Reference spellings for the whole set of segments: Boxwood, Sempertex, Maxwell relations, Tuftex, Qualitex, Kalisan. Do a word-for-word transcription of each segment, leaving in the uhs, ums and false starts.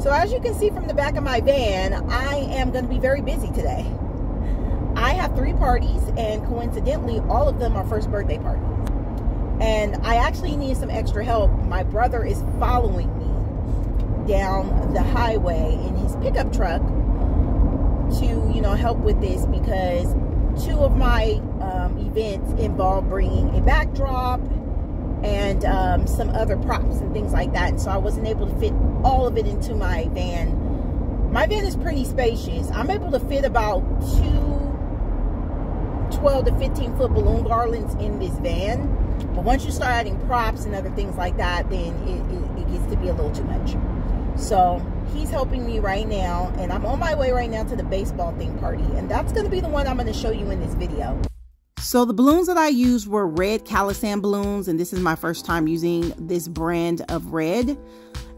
So as you can see from the back of my van, I am going to be very busy today. I have three parties, and coincidentally, all of them are first birthday parties. And I actually need some extra help. My brother is following me down the highway in his pickup truck to, you know, help with this, because two of my um, events involve bringing a backdrop and um, some other props and things like that. And so I wasn't able to fit all of it into my van. My van is pretty spacious. I'm able to fit about two twelve to fifteen foot balloon garlands in this van. But once you start adding props and other things like that, then it, it, it gets to be a little too much. So he's helping me right now, and I'm on my way right now to the baseball theme party, and that's going to be the one I'm going to show you in this video. So the balloons that I used were red Kalisan balloons, and this is my first time using this brand of red.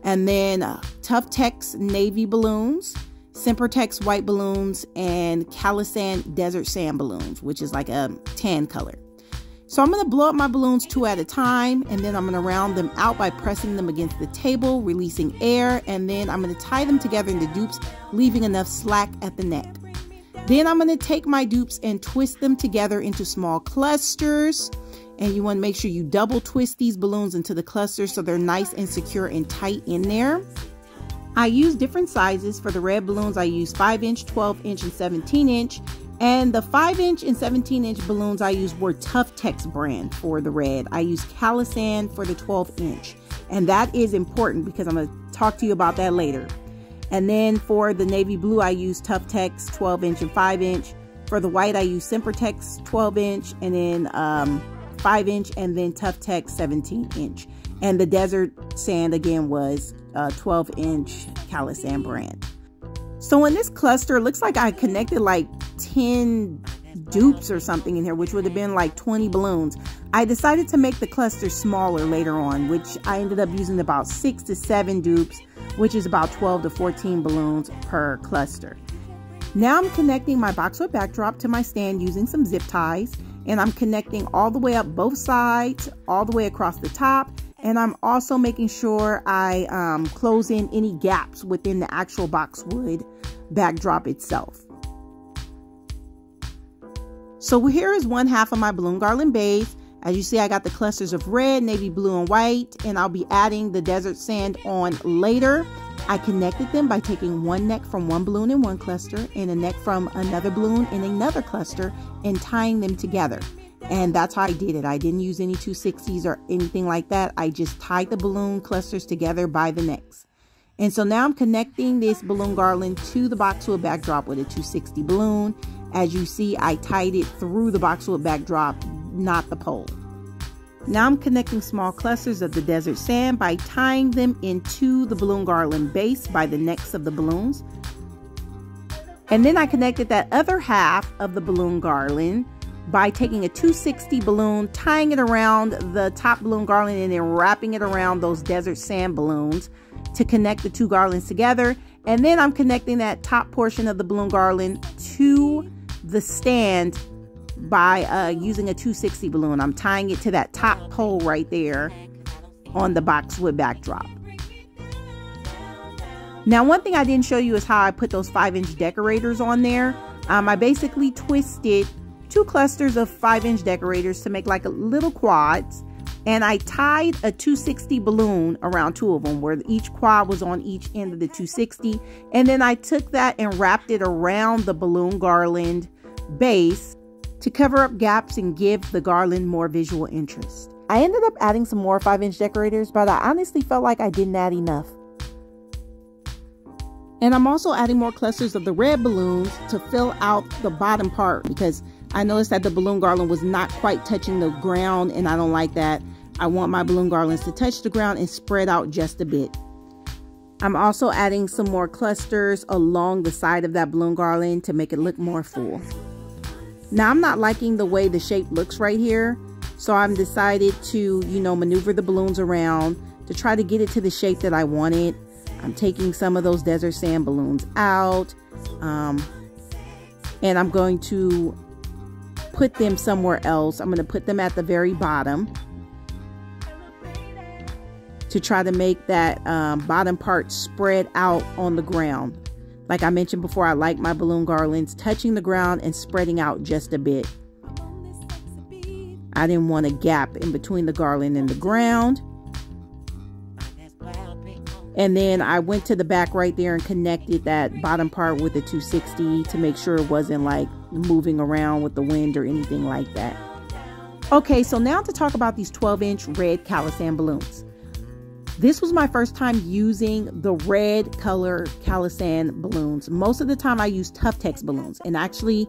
And then uh, Tuftex navy balloons, Sempertex white balloons, and Kalisan desert sand balloons, which is like a tan color. So I'm going to blow up my balloons two at a time, and then I'm going to round them out by pressing them against the table, releasing air, and then I'm going to tie them together into dupes, leaving enough slack at the neck. Then I'm going to take my dupes and twist them together into small clusters, and you want to make sure you double twist these balloons into the clusters so they're nice and secure and tight in there. I use different sizes. For the red balloons, I use five inch, twelve inch, and seventeen inch. And the five inch and seventeen inch balloons I used were Tuftex brand for the red. I used Kalisan for the twelve inch. And that is important because I'm going to talk to you about that later. And then for the navy blue, I used Tuftex twelve inch and five inch. For the white, I used Sempertex twelve inch and then um, five inch, and then Tuftex seventeen inch. And the desert sand again was uh, twelve inch Kalisan brand. So in this cluster, it looks like I connected like ten dupes or something in here, which would have been like twenty balloons. I decided to make the cluster smaller later on, which I ended up using about six to seven dupes, which is about twelve to fourteen balloons per cluster. Now I'm connecting my boxwood backdrop to my stand using some zip ties, and I'm connecting all the way up both sides, all the way across the top. And I'm also making sure I um, close in any gaps within the actual boxwood backdrop itself. So here is one half of my balloon garland base. As you see, I got the clusters of red, navy blue, and white, and I'll be adding the desert sand on later. I connected them by taking one neck from one balloon in one cluster and a neck from another balloon in another cluster and tying them together. And that's how I did it. I didn't use any two sixties or anything like that. I just tied the balloon clusters together by the necks. And so now I'm connecting this balloon garland to the boxwood backdrop with a two sixty balloon. As you see, I tied it through the boxwood backdrop, not the pole. Now I'm connecting small clusters of the desert sand by tying them into the balloon garland base by the necks of the balloons. And then I connected that other half of the balloon garland by taking a two sixty balloon, tying it around the top balloon garland, and then wrapping it around those desert sand balloons to connect the two garlands together. And then I'm connecting that top portion of the balloon garland to the stand by uh, using a two sixty balloon. I'm tying it to that top pole right there on the boxwood backdrop. Now, one thing I didn't show you is how I put those five inch decorators on there. Um, I basically twisted two clusters of five inch decorators to make like a little quads, and I tied a two sixty balloon around two of them where each quad was on each end of the two sixty, and then I took that and wrapped it around the balloon garland base to cover up gaps and give the garland more visual interest. I ended up adding some more five inch decorators, but I honestly felt like I didn't add enough. And I'm also adding more clusters of the red balloons to fill out the bottom part, because I noticed that the balloon garland was not quite touching the ground, and I don't like that. I want my balloon garlands to touch the ground and spread out just a bit. I'm also adding some more clusters along the side of that balloon garland to make it look more full. Now, I'm not liking the way the shape looks right here, so I'm decided to, you know, maneuver the balloons around to try to get it to the shape that I wanted. I'm taking some of those desert sand balloons out, um, and I'm going to put them somewhere else. I'm going to put them at the very bottom. to try to make that um, bottom part spread out on the ground. Like I mentioned before, I like my balloon garlands touching the ground and spreading out just a bit. I didn't want a gap in between the garland and the ground. And then I went to the back right there and connected that bottom part with the two sixty to make sure it wasn't like moving around with the wind or anything like that. Okay, so now to talk about these twelve inch red Kalisan balloons. This was my first time using the red color Kalisan balloons. Most of the time I use Tuftex balloons. And actually,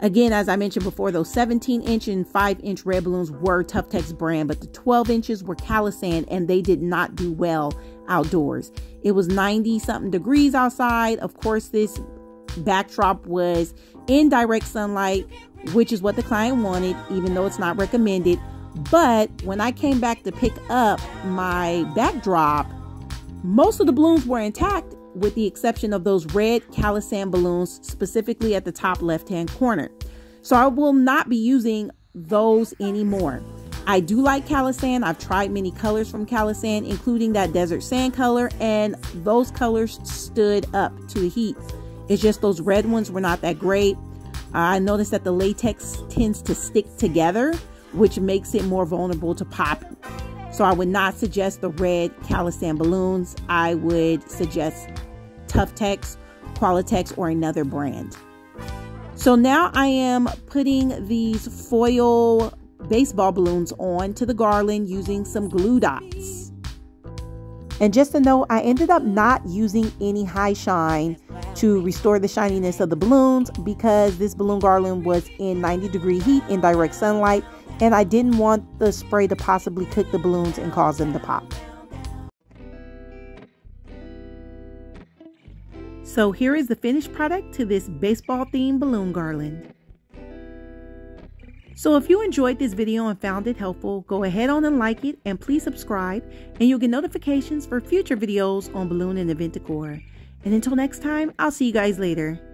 again, as I mentioned before, those seventeen inch and five inch red balloons were Tuftex brand, but the twelve inches were Kalisan, and they did not do well outdoors. It was ninety something degrees outside. Of course, this backdrop was in direct sunlight, which is what the client wanted, even though it's not recommended. But when I came back to pick up my backdrop, most of the balloons were intact with the exception of those red Kalisan balloons, specifically at the top left-hand corner. So I will not be using those anymore. I do like Kalisan. I've tried many colors from Kalisan, including that desert sand color, and those colors stood up to the heat. It's just those red ones were not that great. I noticed that the latex tends to stick together, which makes it more vulnerable to popping. So I would not suggest the red Kalisan balloons. I would suggest Tuftex, Qualitex, or another brand. So now I am putting these foil baseball balloons on to the garland using some glue dots. And just to note, I ended up not using any high shine to restore the shininess of the balloons because this balloon garland was in ninety degree heat in direct sunlight, and I didn't want the spray to possibly cook the balloons and cause them to pop. So here is the finished product to this baseball themed balloon garland. So if you enjoyed this video and found it helpful, go ahead on and like it, and please subscribe, and you'll get notifications for future videos on balloon and event decor. And until next time, I'll see you guys later.